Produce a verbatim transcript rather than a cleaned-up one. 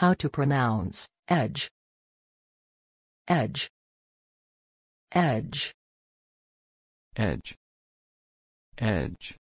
How to pronounce edge. Edge. Edge. Edge. Edge.